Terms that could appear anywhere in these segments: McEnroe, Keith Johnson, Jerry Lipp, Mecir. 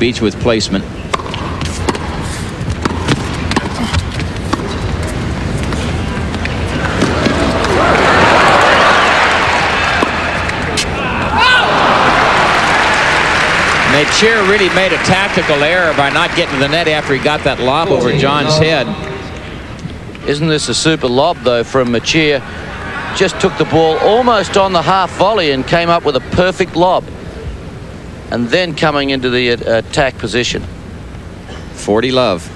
Beach with placement. Mecir really made a tactical error by not getting to the net after he got that lob over John's head. Isn't this a super lob, though, from Mecir? Just took the ball almost on the half volley and came up with a perfect lob. And then coming into the attack position. 40 love.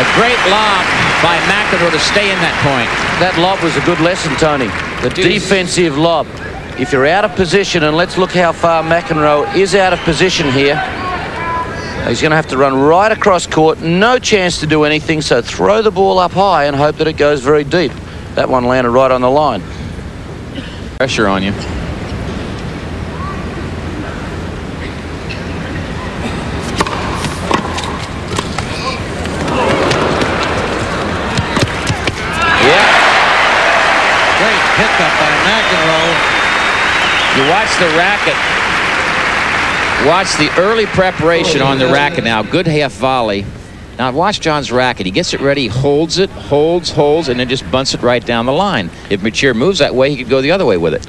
A great lob by McEnroe to stay in that point. That lob was a good lesson, Tony. The defensive lob. If you're out of position, and let's look how far McEnroe is out of position here. He's going to have to run right across court. No chance to do anything, so throw the ball up high and hope that it goes very deep. That one landed right on the line. Pressure on you. You watch the racket. Watch the early preparation on the racket now. Good half volley. Now watch John's racket. He gets it ready, holds it, holds, and then just bunts it right down the line. If Mecir moves that way, he could go the other way with it.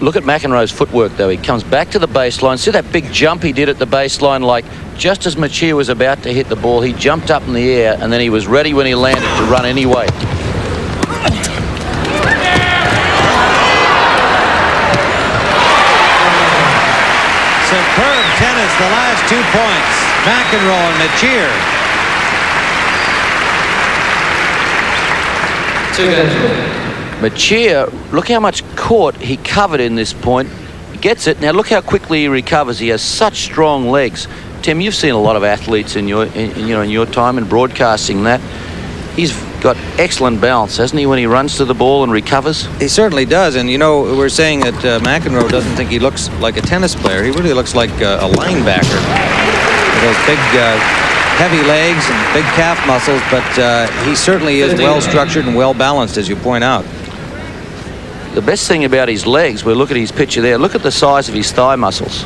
Look at McEnroe's footwork, though. He comes back to the baseline. See that big jump he did at the baseline? Like, just as Mecir was about to hit the ball, he jumped up in the air, and then he was ready when he landed to run anyway. Superb tennis the last 2 points. McEnroe and Mecir. Mecir, look how much court he covered in this point. He gets it. Now look how quickly he recovers. He has such strong legs. Tim, you've seen a lot of athletes in your, in your time in broadcasting that. He's got excellent balance, hasn't he, when he runs to the ball and recovers? He certainly does, and you know, we're saying that McEnroe doesn't think he looks like a tennis player. He really looks like a linebacker. Those big, heavy legs and big calf muscles, but he certainly is well-structured and well-balanced, as you point out. The best thing about his legs, well, look at his picture there, look at the size of his thigh muscles.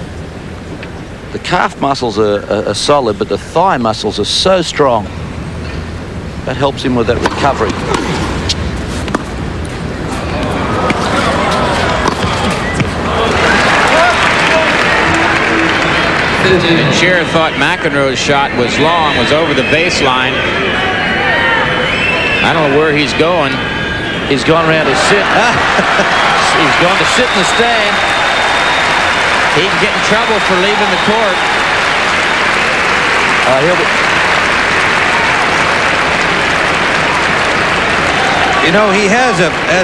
The calf muscles are solid, but the thigh muscles are so strong. That helps him with that recovery. Mecir thought McEnroe's shot was long, was over the baseline. I don't know where he's going. He's gone around to sit. He's gone to sit in the stand. He can get in trouble for leaving the court. He'll be... You know, he has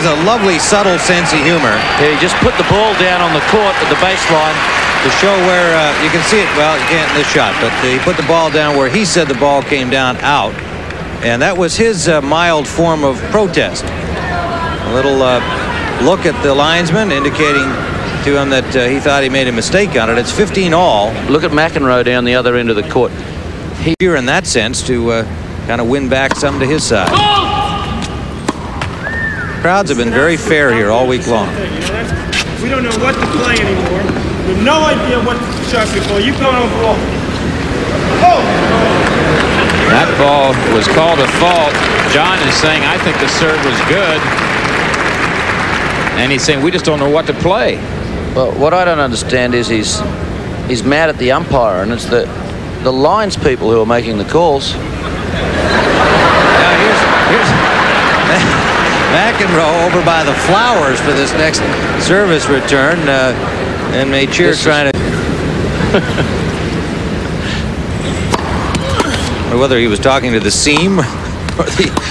a lovely, subtle sense of humor. Yeah, he just put the ball down on the court at the baseline to show where, you can see it, well, you can't in this shot, but he put the ball down where he said the ball came down out. And that was his mild form of protest. A little look at the linesman, indicating to him that he thought he made a mistake on it. It's 15 all. Look at McEnroe down the other end of the court. Here, in that sense, to kind of win back some to his side. Oh! Crowds have been very fair here all week long. We don't know what to play anymore. We have no idea what to shot before. You going on ball. Oh! That ball was called a fault. John is saying, I think the serve was good. And he's saying, we just don't know what to play. Well, what I don't understand is he's mad at the umpire, and it's the lines people who are making the calls. Now, here's McEnroe over by the flowers for this next service return, and Mecir trying to... Whether he was talking to the seam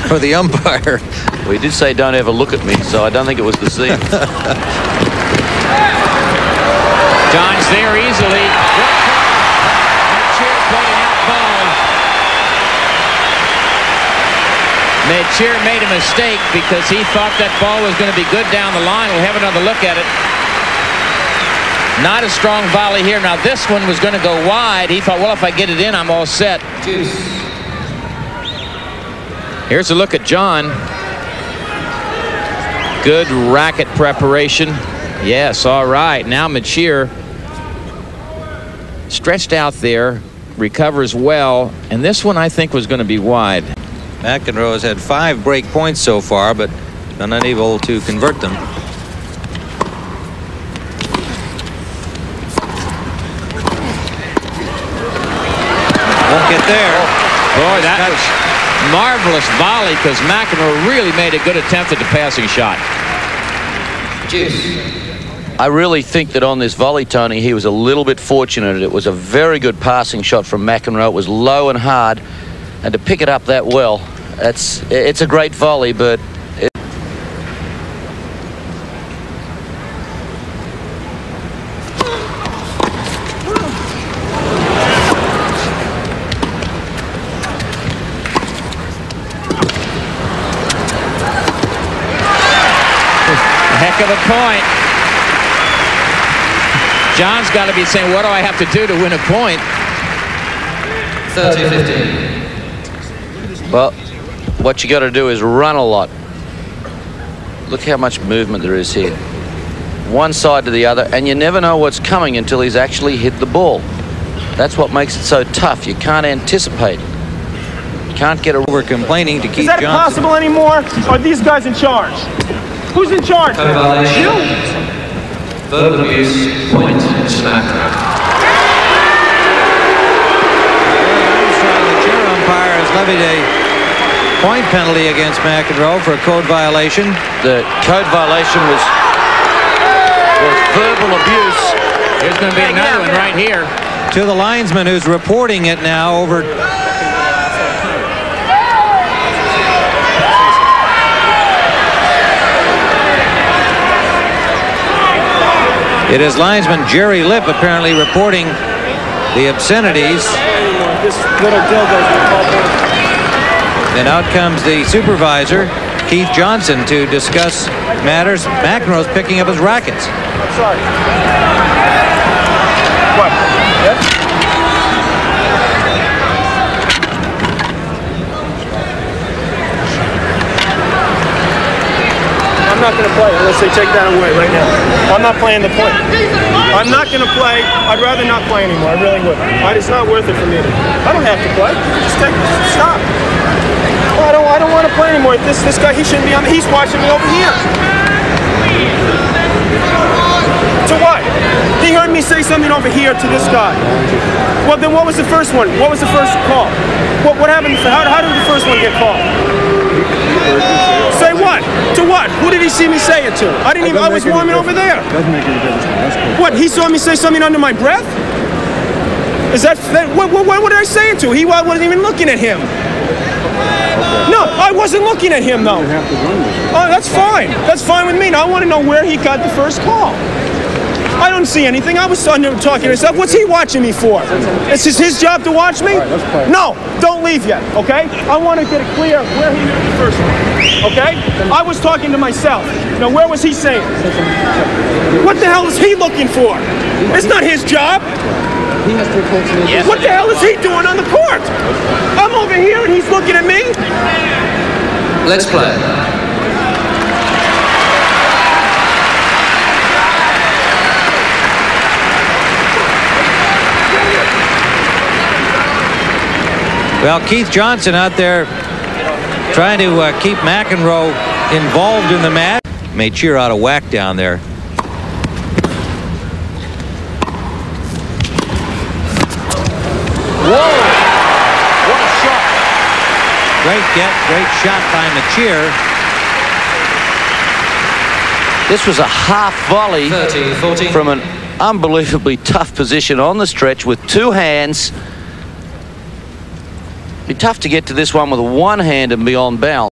or the umpire. Well, he did say, don't ever look at me, so I don't think it was the seam. John's there easily. Mecir playing out ball. Mecir made a mistake because he thought that ball was going to be good down the line. We'll have another look at it. Not a strong volley here. Now this one was going to go wide. He thought, well, if I get it in, I'm all set. Here's a look at John. Good racket preparation. Yes, all right. Now Mecir stretched out there, recovers well, and this one I think was going to be wide. McEnroe has had 5 break points so far, but been unable to convert them. Get there. Boy, that was marvelous volley because McEnroe really made a good attempt at the passing shot. I really think that on this volley, Tony, he was a little bit fortunate. It was a very good passing shot from McEnroe. It was low and hard, and to pick it up that well, it's a great volley, but heck of a point. John's got to be saying, what do I have to do to win a point? 30-15. Well, what you got to do is run a lot. Look how much movement there is here. One side to the other, and you never know what's coming until he's actually hit the ball. That's what makes it so tough. You can't anticipate. You can't get over complaining to Keith Johnson. Is that possible anymore? Are these guys in charge? Who's in charge? You. Verbal abuse, point, smacker. The chair umpire has levied a point penalty against McEnroe for a code violation. The code violation was verbal abuse. There's going to be another one right here. To the linesman who's reporting it now over. It is linesman Jerry Lipp apparently reporting the obscenities. Then out comes the supervisor, Keith Johnson, to discuss matters. McEnroe's picking up his rackets. I'm sorry. What? Yep. I'm not going to play unless they take that away right now. I'm not playing the point. I'm not going to play. I'd rather not play anymore. I really would. It's not worth it for me. I don't have to play. Just take it. Stop. Well, I don't want to play anymore. This guy, he shouldn't be on. He's watching me over here. To what? He heard me say something over here to this guy. Well, then what was the first one? What was the first call? What happened? How did the first one get called? Say what? To what? Who did he see me say it to? I didn't even, I was warming over there. Doesn't make any difference. What, he saw me say something under my breath? Is that, what did I say it to? I wasn't even looking at him. Okay. No, I wasn't looking at him though. Oh, that's fine. That's fine with me. Now, I want to know where he got the first call. I don't see anything. I was talking to myself. What's he watching me for? It's his job to watch me? Right, no, don't leave yet, okay? I want to get it clear where he hit the first one, okay? I was talking to myself. Now, where was he saying? What the hell is he looking for? It's not his job. What the hell is he doing on the court? I'm over here and he's looking at me? Let's play. Well, Keith Johnson out there trying to keep McEnroe involved in the match. Mecir out of whack down there. Whoa! What a shot! Great get, great shot by Mecir. This was a half volley 30, from an unbelievably tough position on the stretch with 2 hands. It'd be tough to get to this one with 1 hand and be on bounce.